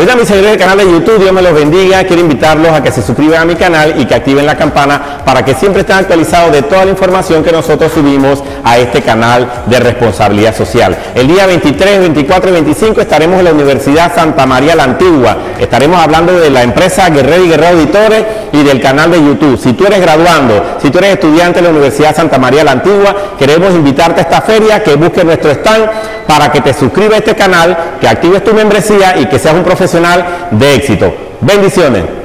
Hoy a mis seguidores del canal de YouTube, Dios me los bendiga. Quiero invitarlos a que se suscriban a mi canal y que activen la campana para que siempre estén actualizados de toda la información que nosotros subimos a este canal de responsabilidad social. El día 23, 24 y 25 estaremos en la Universidad Santa María la Antigua. Estaremos hablando de la empresa Guerrero y Guerrero Auditores y del canal de YouTube. Si tú eres graduando, si tú eres estudiante de la Universidad Santa María la Antigua, queremos invitarte a esta feria, que busques nuestro stand para que te suscribas a este canal, que actives tu membresía y que seas un profesional de éxito. Bendiciones.